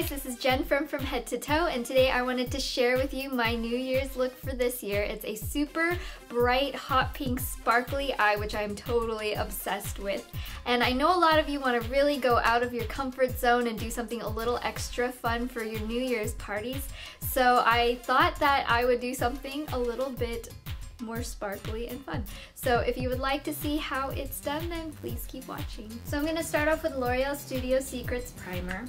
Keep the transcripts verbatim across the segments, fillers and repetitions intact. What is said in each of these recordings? guys, this is Jen from From Head to Toe, and today I wanted to share with you my New Year's look for this year. It's a super bright, hot pink, sparkly eye, which I'm totally obsessed with. And I know a lot of you want to really go out of your comfort zone and do something a little extra fun for your New Year's parties. So I thought that I would do something a little bit more sparkly and fun. So if you would like to see how it's done, then please keep watching. So I'm going to start off with L'Oreal Studio Secrets Primer.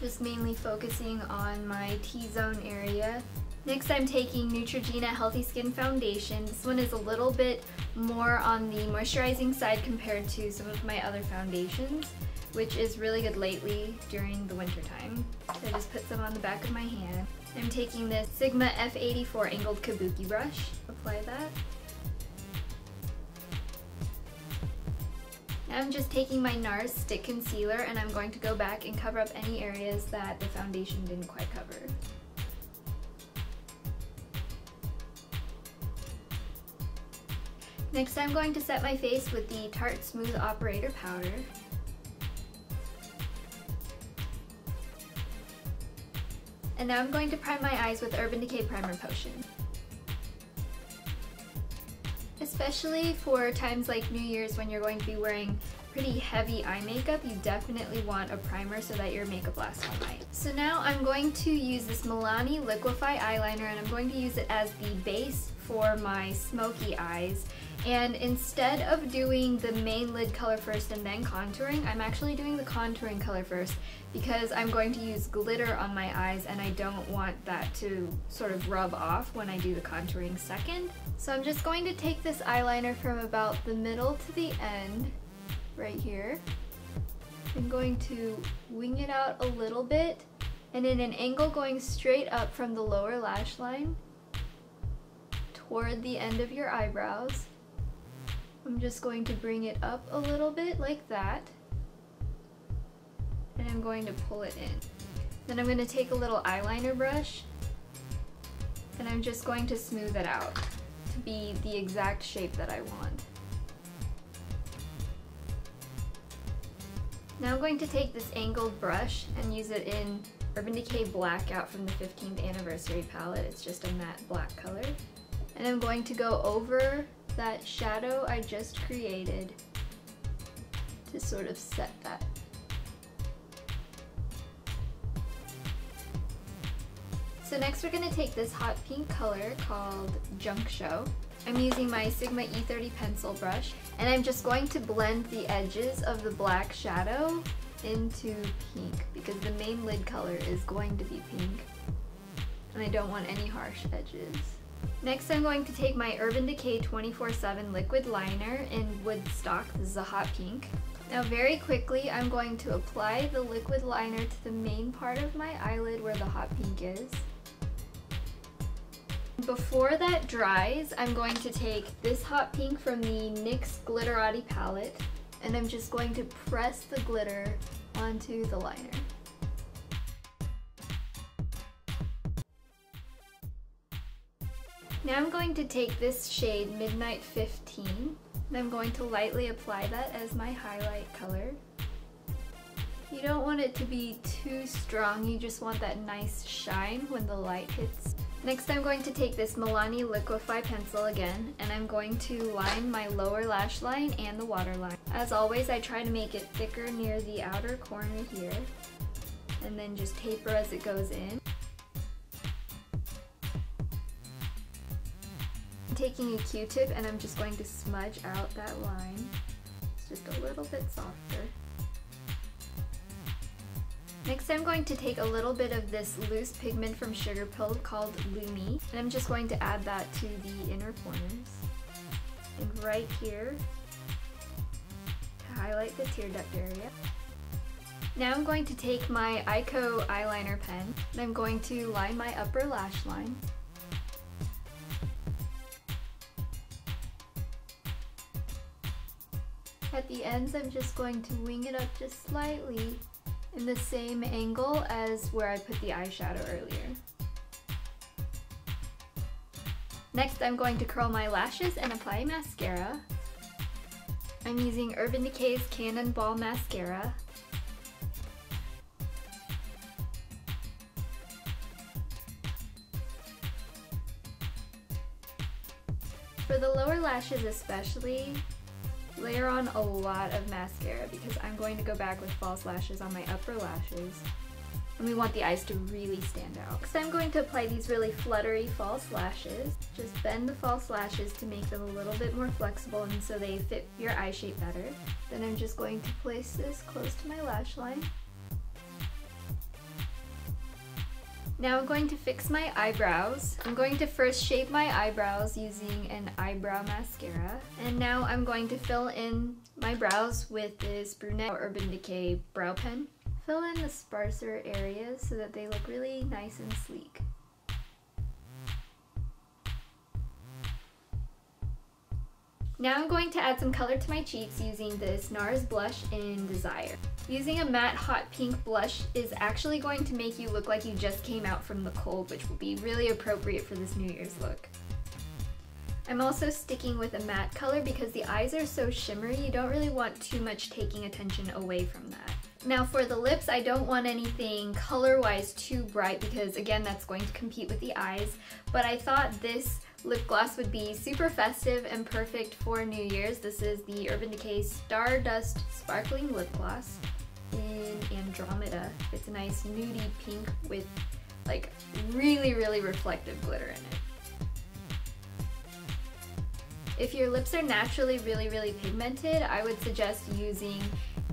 Just mainly focusing on my T-zone area. Next, I'm taking Neutrogena Healthy Skin Foundation. This one is a little bit more on the moisturizing side compared to some of my other foundations, which is really good lately during the winter time. So I just put some on the back of my hand. I'm taking this Sigma F eighty-four Angled Kabuki Brush. Apply that. I'm just taking my NARS stick concealer and I'm going to go back and cover up any areas that the foundation didn't quite cover. Next, I'm going to set my face with the Tarte Smooth Operator Powder. And now I'm going to prime my eyes with Urban Decay Primer Potion. Especially for times like New Year's when you're going to be wearing pretty heavy eye makeup, you definitely want a primer so that your makeup lasts all night. So now I'm going to use this Milani Liquify eyeliner, and I'm going to use it as the base for my smoky eyes. And instead of doing the main lid color first and then contouring, I'm actually doing the contouring color first because I'm going to use glitter on my eyes and I don't want that to sort of rub off when I do the contouring second. So I'm just going to take this eyeliner from about the middle to the end, right here. I'm going to wing it out a little bit and in an angle going straight up from the lower lash line toward the end of your eyebrows. I'm just going to bring it up a little bit like that, and I'm going to pull it in. Then I'm going to take a little eyeliner brush and I'm just going to smooth it out to be the exact shape that I want. Now I'm going to take this angled brush and use it in Urban Decay Blackout from the fifteenth Anniversary palette. It's just a matte black color. And I'm going to go over that shadow I just created to sort of set that. So next we're going to take this hot pink color called Junk Show. I'm using my Sigma E thirty pencil brush and I'm just going to blend the edges of the black shadow into pink because the main lid color is going to be pink and I don't want any harsh edges. Next, I'm going to take my Urban Decay twenty-four seven Liquid Liner in Woodstock. This is a hot pink. Now very quickly, I'm going to apply the liquid liner to the main part of my eyelid where the hot pink is. Before that dries, I'm going to take this hot pink from the NYX Glitterati palette and I'm just going to press the glitter onto the liner. Now I'm going to take this shade, Midnight fifteen, and I'm going to lightly apply that as my highlight color. You don't want it to be too strong, you just want that nice shine when the light hits. Next I'm going to take this Milani Liquify pencil again, and I'm going to line my lower lash line and the waterline. As always, I try to make it thicker near the outer corner here, and then just taper as it goes in. Taking a Q-tip and I'm just going to smudge out that line. It's just a little bit softer. Next I'm going to take a little bit of this loose pigment from Sugar Pill called Lumi and I'm just going to add that to the inner corners and right here to highlight the tear duct area. Now I'm going to take my Eyeko eyeliner pen and I'm going to line my upper lash line. At the ends, I'm just going to wing it up just slightly in the same angle as where I put the eyeshadow earlier. Next, I'm going to curl my lashes and apply mascara. I'm using Urban Decay's Cannonball Mascara. For the lower lashes especially, layer on a lot of mascara because I'm going to go back with false lashes on my upper lashes. And we want the eyes to really stand out. Next, I'm going to apply these really fluttery false lashes. Just bend the false lashes to make them a little bit more flexible and so they fit your eye shape better. Then I'm just going to place this close to my lash line. Now I'm going to fix my eyebrows. I'm going to first shape my eyebrows using an eyebrow mascara. And now I'm going to fill in my brows with this Brunette Urban Decay brow pen. Fill in the sparser areas so that they look really nice and sleek. Now I'm going to add some color to my cheeks using this NARS blush in Desire. Using a matte hot pink blush is actually going to make you look like you just came out from the cold, which will be really appropriate for this New Year's look. I'm also sticking with a matte color because the eyes are so shimmery, you don't really want too much taking attention away from that. Now for the lips, I don't want anything color-wise too bright because again, that's going to compete with the eyes, but I thought this lip gloss would be super festive and perfect for New Year's. This is the Urban Decay Stardust Sparkling Lip Gloss in Andromeda. It's a nice nudie pink with like really, really reflective glitter in it. If your lips are naturally really, really pigmented, I would suggest using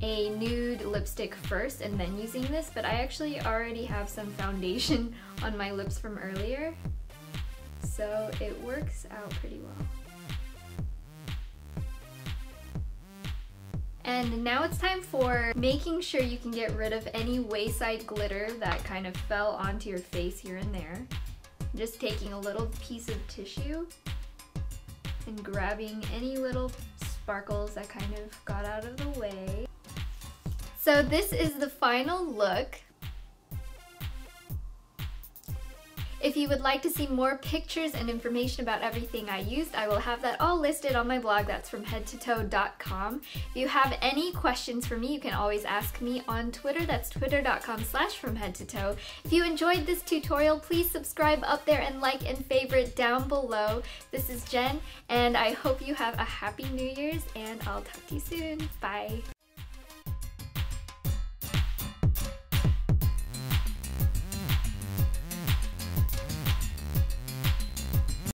a nude lipstick first and then using this, but I actually already have some foundation on my lips from earlier, so it works out pretty well. And now it's time for making sure you can get rid of any wayside glitter that kind of fell onto your face here and there. Just taking a little piece of tissue and grabbing any little sparkles that kind of got out of the way. So this is the final look. If you would like to see more pictures and information about everything I used, I will have that all listed on my blog. That's from head to toe dot com. If you have any questions for me, you can always ask me on Twitter. That's twitter dot com slash from head to toe. If you enjoyed this tutorial, please subscribe up there and like and favorite down below. This is Jen, and I hope you have a happy New Year's, and I'll talk to you soon. Bye.